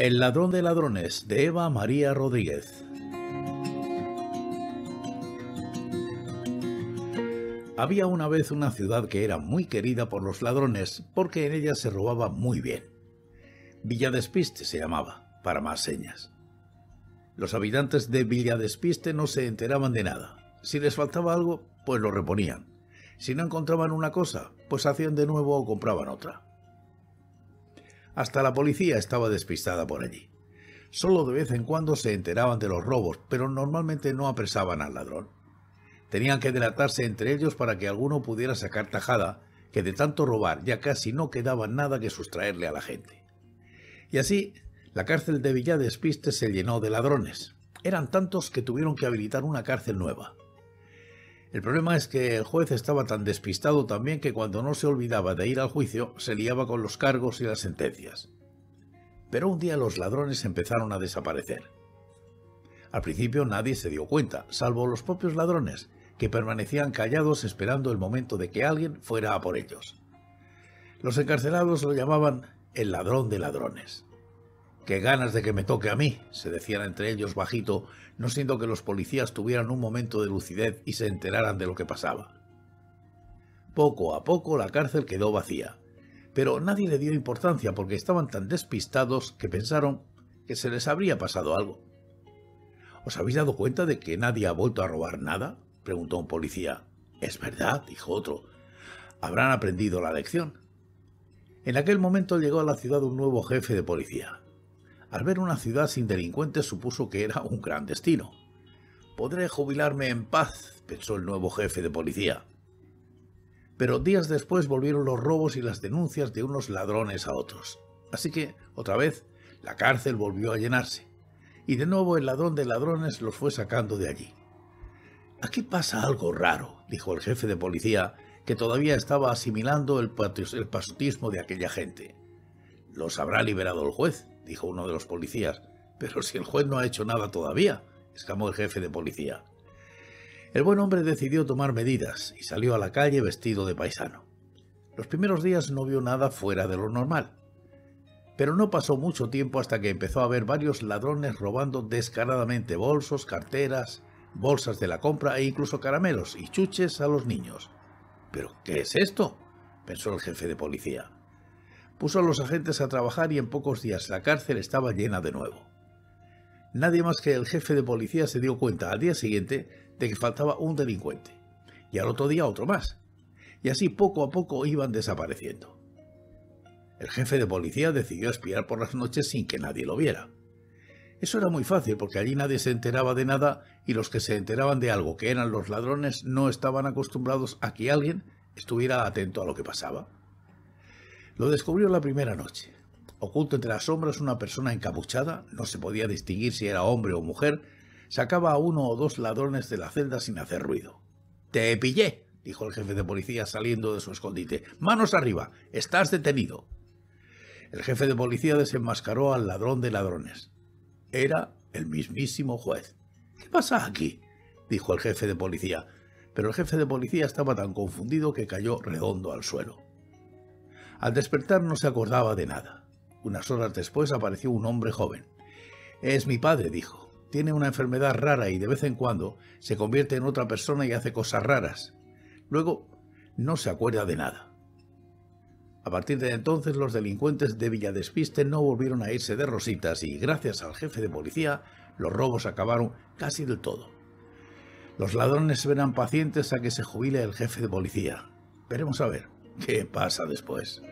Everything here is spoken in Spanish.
El ladrón de ladrones, de Eva María Rodríguez. Había una vez una ciudad que era muy querida por los ladrones porque en ella se robaba muy bien. Villa Despiste se llamaba, para más señas. Los habitantes de Villa Despiste no se enteraban de nada. Si les faltaba algo, pues lo reponían. Si no encontraban una cosa, pues hacían de nuevo o compraban otra. Hasta la policía estaba despistada por allí. Solo de vez en cuando se enteraban de los robos, pero normalmente no apresaban al ladrón. Tenían que delatarse entre ellos para que alguno pudiera sacar tajada, que de tanto robar ya casi no quedaba nada que sustraerle a la gente. Y así, la cárcel de Villa Despiste se llenó de ladrones. Eran tantos que tuvieron que habilitar una cárcel nueva. El problema es que el juez estaba tan despistado también que cuando no se olvidaba de ir al juicio, se liaba con los cargos y las sentencias. Pero un día los ladrones empezaron a desaparecer. Al principio nadie se dio cuenta, salvo los propios ladrones, que permanecían callados esperando el momento de que alguien fuera a por ellos. Los encarcelados lo llamaban el ladrón de ladrones. «¡Qué ganas de que me toque a mí!», se decían entre ellos bajito, no siendo que los policías tuvieran un momento de lucidez y se enteraran de lo que pasaba. Poco a poco la cárcel quedó vacía, pero nadie le dio importancia porque estaban tan despistados que pensaron que se les habría pasado algo. «¿Os habéis dado cuenta de que nadie ha vuelto a robar nada?», preguntó un policía. «Es verdad», dijo otro. «Habrán aprendido la lección». En aquel momento llegó a la ciudad un nuevo jefe de policía. Al ver una ciudad sin delincuentes supuso que era un gran destino. «Podré jubilarme en paz», pensó el nuevo jefe de policía. Pero días después volvieron los robos y las denuncias de unos ladrones a otros. Así que, otra vez, la cárcel volvió a llenarse. Y de nuevo el ladrón de ladrones los fue sacando de allí. «Aquí pasa algo raro», dijo el jefe de policía, que todavía estaba asimilando el pasotismo de aquella gente. «Los habrá liberado el juez», dijo uno de los policías. «Pero si el juez no ha hecho nada todavía», exclamó el jefe de policía. El buen hombre decidió tomar medidas y salió a la calle vestido de paisano. Los primeros días no vio nada fuera de lo normal. Pero no pasó mucho tiempo hasta que empezó a ver varios ladrones robando descaradamente bolsos, carteras, bolsas de la compra e incluso caramelos y chuches a los niños. «¿Pero qué es esto?», pensó el jefe de policía. Puso a los agentes a trabajar y en pocos días la cárcel estaba llena de nuevo. Nadie más que el jefe de policía se dio cuenta al día siguiente de que faltaba un delincuente, y al otro día otro más, y así poco a poco iban desapareciendo. El jefe de policía decidió espiar por las noches sin que nadie lo viera. Eso era muy fácil porque allí nadie se enteraba de nada y los que se enteraban de algo que eran los ladrones no estaban acostumbrados a que alguien estuviera atento a lo que pasaba. Lo descubrió la primera noche. Oculto entre las sombras, una persona encapuchada, no se podía distinguir si era hombre o mujer, sacaba a uno o dos ladrones de la celda sin hacer ruido. «¡Te pillé!», dijo el jefe de policía saliendo de su escondite. «¡Manos arriba! ¡Estás detenido!». El jefe de policía desenmascaró al ladrón de ladrones. Era el mismísimo juez. «¿Qué pasa aquí?», dijo el jefe de policía, pero el jefe de policía estaba tan confundido que cayó redondo al suelo. Al despertar no se acordaba de nada. Unas horas después apareció un hombre joven. «Es mi padre», dijo. «Tiene una enfermedad rara y de vez en cuando se convierte en otra persona y hace cosas raras. Luego no se acuerda de nada». A partir de entonces los delincuentes de Villa Despiste no volvieron a irse de rositas y gracias al jefe de policía los robos acabaron casi del todo. Los ladrones serán pacientes a que se jubile el jefe de policía. Veremos a ver qué pasa después.